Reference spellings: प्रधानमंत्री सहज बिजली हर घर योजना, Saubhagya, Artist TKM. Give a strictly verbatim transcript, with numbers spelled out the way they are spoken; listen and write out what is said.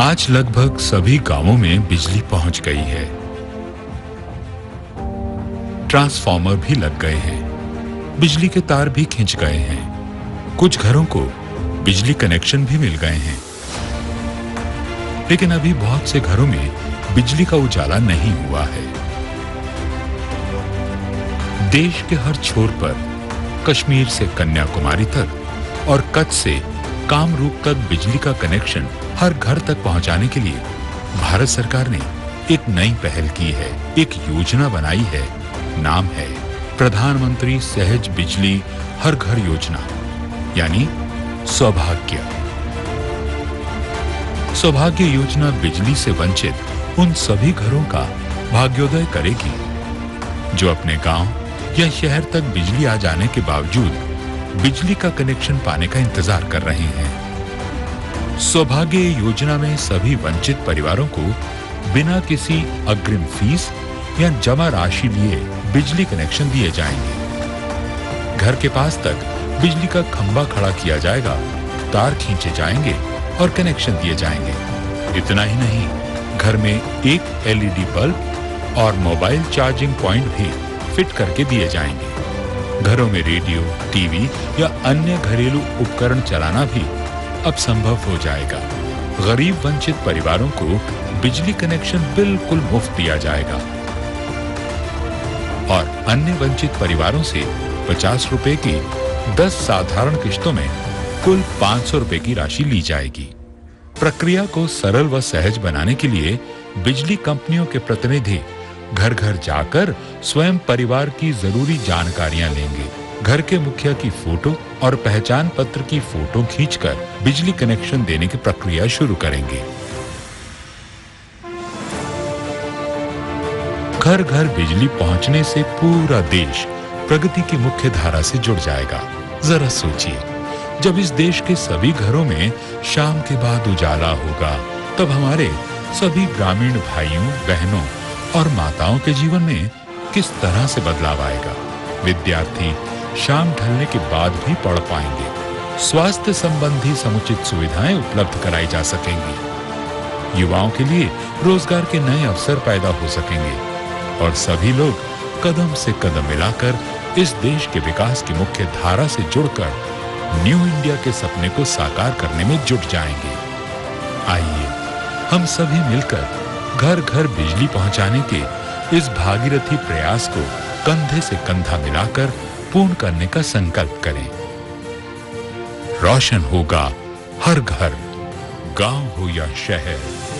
आज लगभग सभी गांवों में बिजली पहुंच गई है। ट्रांसफार्मर भी लग गए हैं, बिजली के तार भी खींच गए हैं, कुछ घरों को बिजली कनेक्शन भी मिल गए हैं। लेकिन अभी बहुत से घरों में बिजली का उजाला नहीं हुआ है। देश के हर छोर पर, कश्मीर से कन्याकुमारी तक और कच्छ से कामरूप तक बिजली का कनेक्शन हर घर तक पहुंचाने के लिए भारत सरकार ने एक नई पहल की है, एक योजना बनाई है। नाम है प्रधानमंत्री सहज बिजली हर घर योजना, यानी सौभाग्य। सौभाग्य योजना बिजली से वंचित उन सभी घरों का भाग्योदय करेगी जो अपने गांव या शहर तक बिजली आ जाने के बावजूद बिजली का कनेक्शन पाने का इंतजार कर रहे हैं। सौभाग्य योजना में सभी वंचित परिवारों को बिना किसी अग्रिम फीस या जमा राशि लिए बिजली कनेक्शन दिए जाएंगे। घर के पास तक बिजली का खंभा खड़ा किया जाएगा, तार खींचे जाएंगे और कनेक्शन दिए जाएंगे। इतना ही नहीं, घर में एक एलईडी बल्ब और मोबाइल चार्जिंग पॉइंट भी फिट करके दिए जाएंगे। घरों में रेडियो, टीवी या अन्य घरेलू उपकरण चलाना भी अब संभव हो जाएगा। गरीब वंचित परिवारों को बिजली कनेक्शन बिल्कुल मुफ्त दिया जाएगा और अन्य वंचित परिवारों से पचास रुपए की दस साधारण किश्तों में कुल पांच सौ रुपए की राशि ली जाएगी। प्रक्रिया को सरल व सहज बनाने के लिए बिजली कंपनियों के प्रतिनिधि घर घर जाकर स्वयं परिवार की जरूरी जानकारियां लेंगे। घर के मुखिया की फोटो और पहचान पत्र की फोटो खींचकर बिजली कनेक्शन देने की प्रक्रिया शुरू करेंगे। घर घर बिजली पहुंचने से पूरा देश प्रगति की मुख्य धारा से जुड़ जाएगा। जरा सोचिए, जब इस देश के सभी घरों में शाम के बाद उजाला होगा, तब हमारे सभी ग्रामीण भाइयों, बहनों और माताओं के जीवन में किस तरह से बदलाव आएगा। विद्यार्थी शाम ढलने के बाद भी पढ़ पाएंगे। स्वास्थ्य संबंधी समुचित सुविधाएं उपलब्ध कराई जा सकेंगी। युवाओं के लिए रोजगार के नए अवसर पैदा हो सकेंगे और सभी लोग कदम से कदम मिलाकर इस देश के विकास की मुख्य धारा से जुड़कर न्यू इंडिया के सपने को साकार करने में जुट जाएंगे। आइए हम सभी मिलकर घर घर बिजली पहुंचाने के इस भागीरथी प्रयास को कंधे से कंधा मिलाकर पूर्ण करने का संकल्प करें। रोशन होगा हर घर, गांव हो या शहर।